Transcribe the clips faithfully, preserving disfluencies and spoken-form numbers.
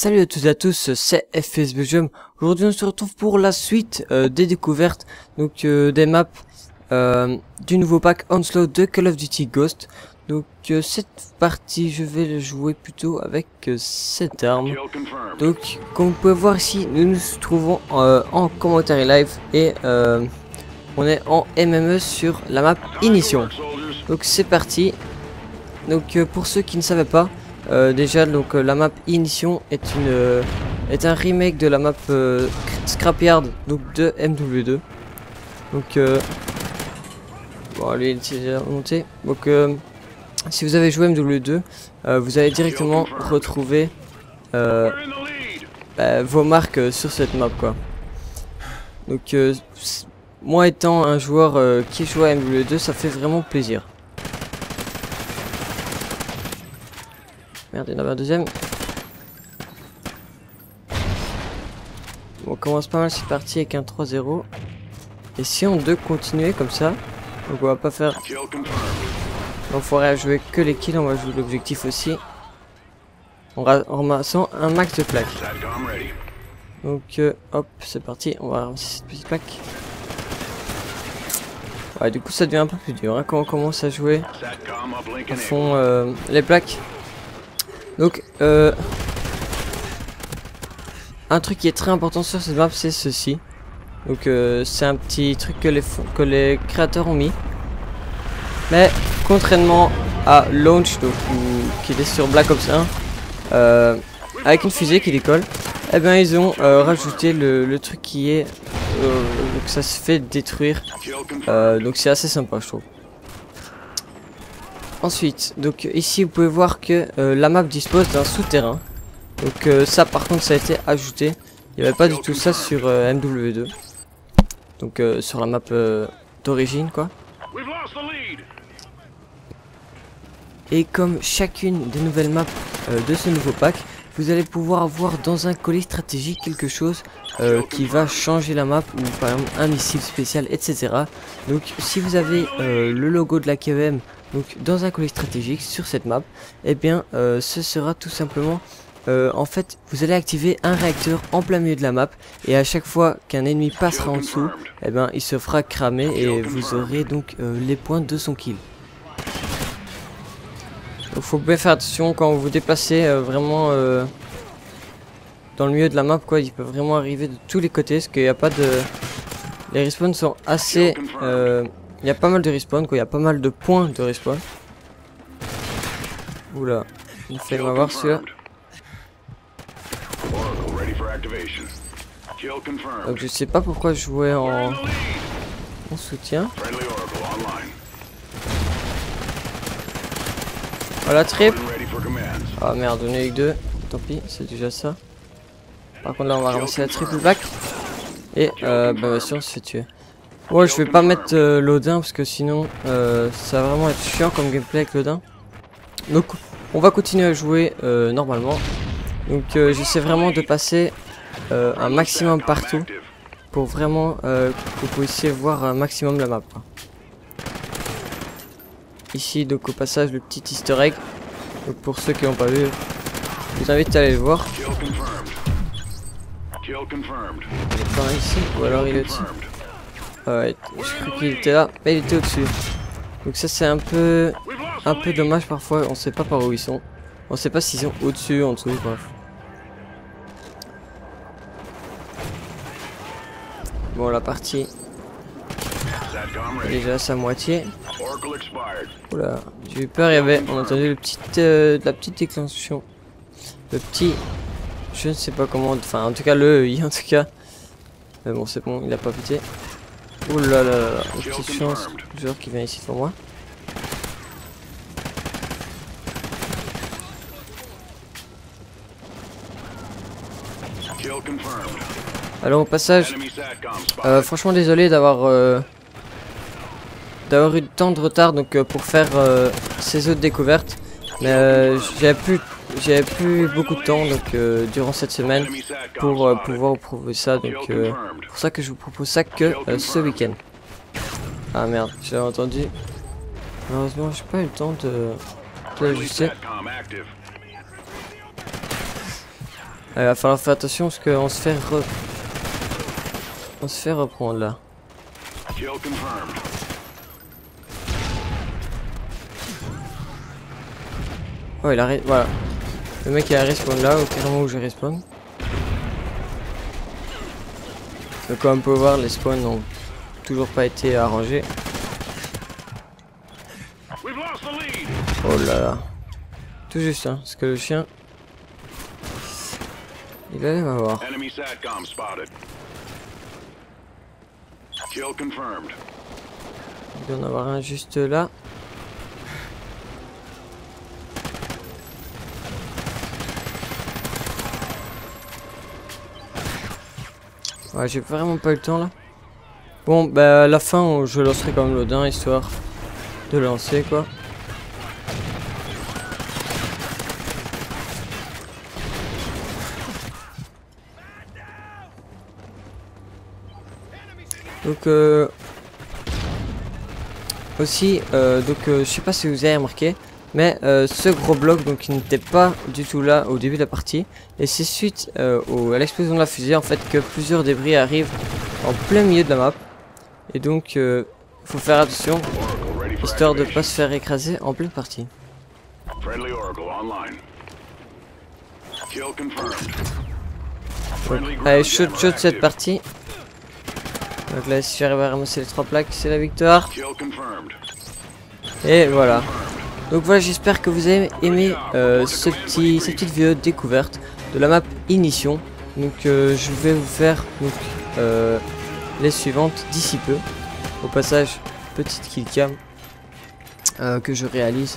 Salut à tous et à tous, c'est F S B J U M. Aujourd'hui on se retrouve pour la suite euh, des découvertes, donc euh, des maps euh, du nouveau pack Onslaught de Call of Duty Ghosts. Donc euh, cette partie je vais le jouer plutôt avec euh, cette arme. Donc comme vous pouvez voir ici, nous nous trouvons euh, en commentary live et euh, on est en M M E sur la map Ignition. Donc c'est parti. Donc euh, pour ceux qui ne savaient pas, Euh, déjà donc euh, la map Ignition est une euh, est un remake de la map euh, Scrapyard, donc de M W deux. Donc euh, bon, allez, c'est déjà monté. Donc euh, si vous avez joué M W deux, euh, vous allez directement retrouver euh, bah, vos marques euh, sur cette map quoi. Donc euh, moi étant un joueur euh, qui joue à M W deux, ça fait vraiment plaisir. Merde, il y en avait un deuxième. On commence pas mal cette partie avec un trois zéro. Et si on doit continuer comme ça, donc on va pas faire l'enfoiré à jouer que les kills, on va jouer l'objectif aussi. En ramassant un max de plaques. Donc euh, hop, c'est parti, on va ramasser cette petite plaque. Ouais, du coup ça devient un peu plus dur hein, quand on commence à jouer à fond euh, les plaques. Donc, euh, un truc qui est très important sur cette map, c'est ceci. Donc, euh, c'est un petit truc que les, que les créateurs ont mis. Mais, contrairement à Launch, donc, où, qui est sur Black Ops un, euh, avec une fusée qui décolle, eh bien, ils ont euh, rajouté le, le truc qui est... Euh, donc, ça se fait détruire. Euh, donc, c'est assez sympa, je trouve. Ensuite, donc ici vous pouvez voir que euh, la map dispose d'un souterrain. Donc euh, ça par contre ça a été ajouté. Il n'y avait pas du tout ça sur euh, M W deux. Donc euh, sur la map euh, d'origine quoi. Et comme chacune des nouvelles maps euh, de ce nouveau pack, vous allez pouvoir avoir dans un colis stratégique quelque chose euh, qui va changer la map, ou par exemple un missile spécial, et cetera. Donc si vous avez euh, le logo de la K V M donc dans un colis stratégique sur cette map, et eh bien euh, ce sera tout simplement euh, en fait vous allez activer un réacteur en plein milieu de la map, et à chaque fois qu'un ennemi passera en dessous, et eh bien il se fera cramer et vous aurez donc euh, les points de son kill. Donc faut bien faire attention quand vous vous déplacez euh, vraiment euh, dans le milieu de la map quoi, il peut vraiment arriver de tous les côtés parce qu'il n'y a pas de... Les respawns sont assez... Euh... Il y a pas mal de respawn quoi, il y a pas mal de points de respawn. Oula, il fait m'avoir celui-là. Donc je sais pas pourquoi je jouais en, en soutien. Voilà, trip. Ah merde, on est avec deux. Tant pis, c'est déjà ça. Par contre là on va ramasser la triple black. Et euh, bah bien sûr on se fait tuer. Ouais, je vais pas mettre euh, l'Odin parce que sinon euh, ça va vraiment être chiant comme gameplay avec l'Odin. Donc on va continuer à jouer euh, normalement. Donc euh, j'essaie vraiment de passer euh, un maximum partout pour vraiment euh, que vous puissiez voir un maximum la map. Ici donc au passage le petit easter egg. Donc pour ceux qui n'ont pas vu, je vous invite à aller le voir. Il est pas ici ou alors il est au-dessus. Ouais, je crois qu'il était là, mais il était au-dessus. Donc ça c'est un peu un peu dommage parfois, on sait pas par où ils sont. On sait pas s'ils sont au-dessus, en dessous, bref. Bon, la partie est déjà à sa moitié. Oula, j'ai eu peur, il y avait, on a entendu le petit, euh, la petite déclension. Le petit, je ne sais pas comment, enfin en tout cas le I en tout cas. Mais bon c'est bon, il a pas pété. Ouh là là là, petite chance, le joueur qui vient ici pour moi. Alors au passage, euh, franchement désolé d'avoir euh, d'avoir eu tant de retard donc euh, pour faire euh, ces autres découvertes, mais euh, j'avais plus j'avais plus beaucoup de temps donc euh, durant cette semaine pour euh, pouvoir vous prouver ça, donc euh, pour ça que je vous propose ça que euh, ce week-end. Ah merde, j'ai entendu. Malheureusement j'ai pas eu le temps de, de l'ajuster. Il va falloir faire attention parce qu'on se fait re... on se fait reprendre là. Oh il arrive, voilà. Le mec il a respawn là, au pire moment où je respawn. Donc comme on peut voir, les spawns n'ont toujours pas été arrangés. Oh là là. Tout juste hein, parce que le chien... Il allait m'avoir. Il doit en avoir un juste là. Ouais, j'ai vraiment pas eu le temps là. Bon, bah à la fin, je lancerai quand même le dain histoire de lancer quoi. Donc euh, aussi, euh, donc euh, je sais pas si vous avez remarqué, mais euh, ce gros bloc donc il n'était pas du tout là au début de la partie, et c'est suite euh, au, à l'explosion de la fusée en fait que plusieurs débris arrivent en plein milieu de la map, et donc euh, faut faire attention histoire de pas se faire écraser en pleine partie. Donc, allez, shoot shoot cette partie. Donc là si j'arrive à ramasser les trois plaques c'est la victoire. Et voilà. Donc voilà, j'espère que vous avez aimé euh, ce petit, cette petite vidéo découverte de la map Ignition. Donc euh, je vais vous faire donc, euh, les suivantes d'ici peu. Au passage petite killcam euh, que je réalise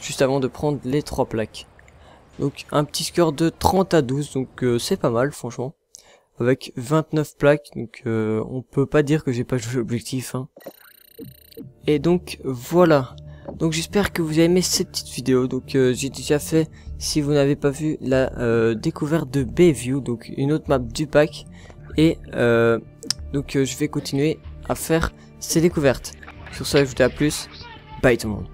juste avant de prendre les trois plaques. Donc un petit score de trente à douze, donc euh, c'est pas mal franchement. Avec vingt-neuf plaques, donc euh, on peut pas dire que j'ai pas joué l'objectif. Hein. Et donc voilà. Donc j'espère que vous avez aimé cette petite vidéo. Donc euh, j'ai déjà fait, si vous n'avez pas vu, la euh, découverte de Bayview, donc une autre map du pack. Et euh, donc euh, je vais continuer à faire ces découvertes. Sur ce, je vous dis à plus. Bye tout le monde.